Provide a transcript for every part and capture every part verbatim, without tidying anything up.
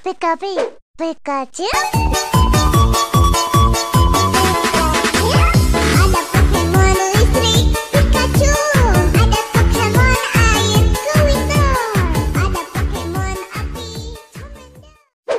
Pikachu, Pikachu. Ada Pokemon listrik, Pikachu. Ada Pokemon air, Squirtle. Ada Pokemon api, Tom and Jerry.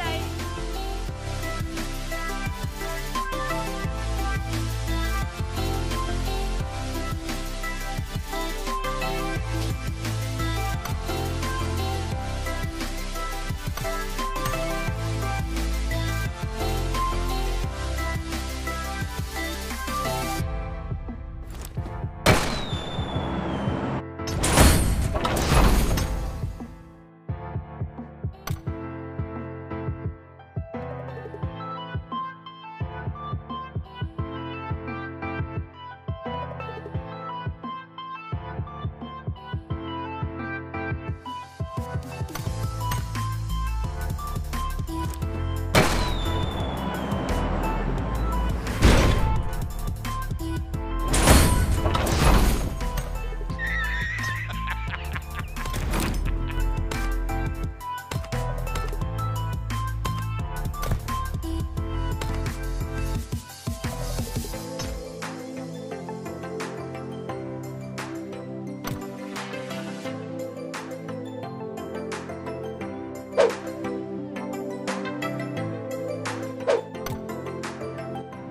tai.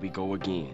We go again.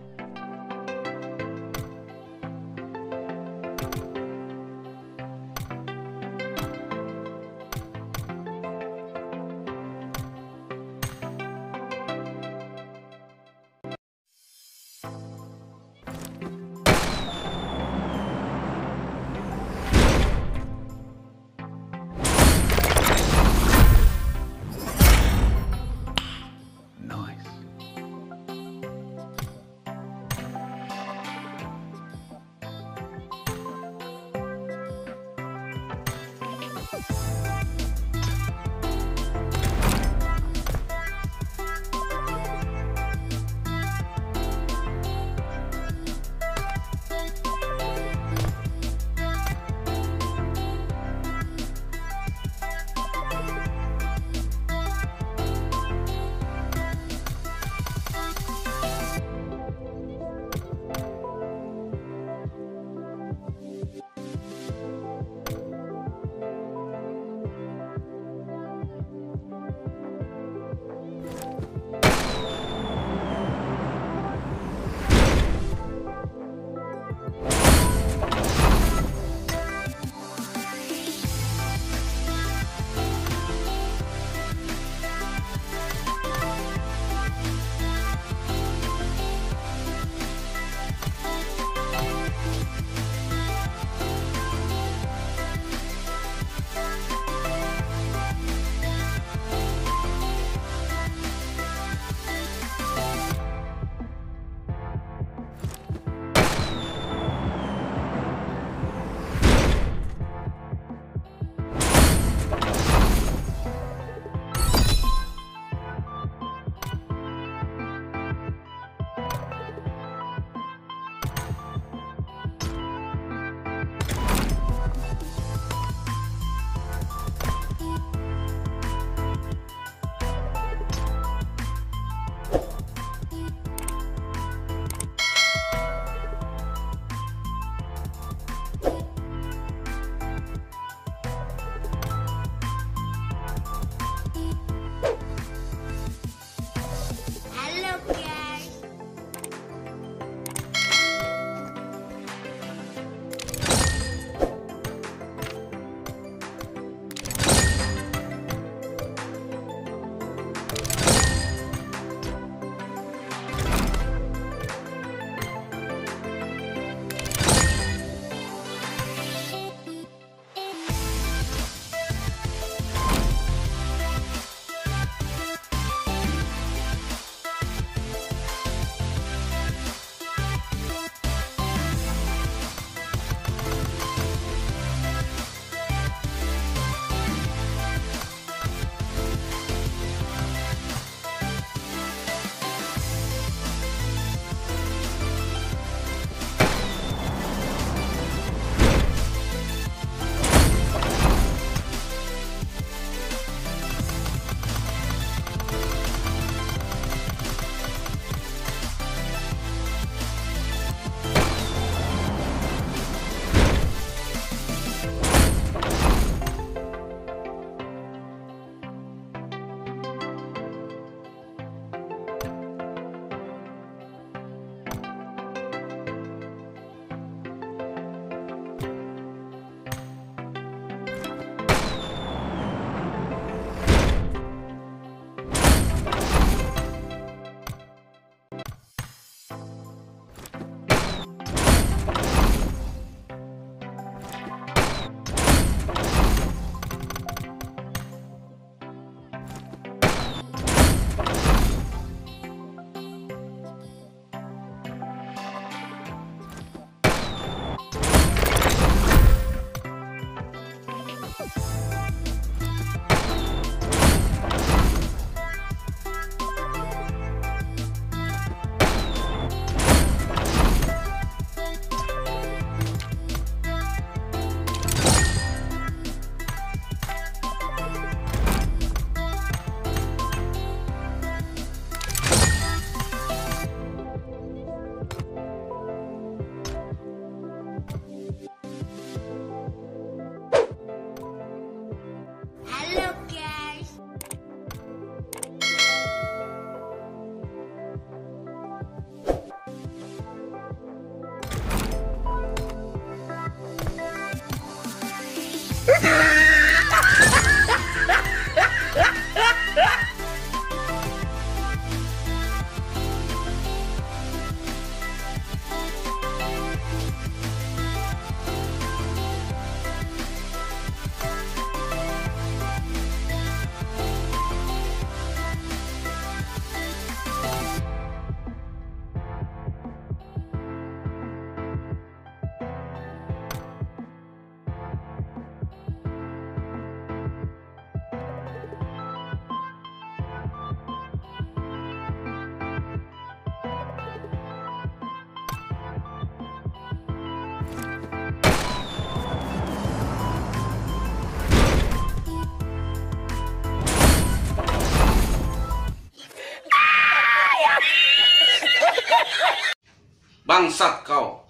Bangsat kau.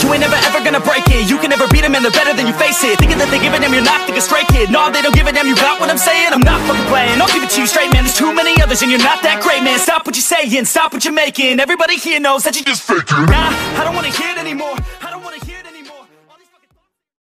You ain't never ever gonna break it. You can never beat them and they're better than you, face it. Thinking that they give a damn, you're not thinking straight, kid. No, they don't give a damn, you got what I'm saying? I'm not fucking playing, I'll give it to you straight, man. There's too many others and you're not that great, man. Stop what you're saying, stop what you're making. Everybody here knows that you're just faking. Nah, I don't wanna hear it anymore.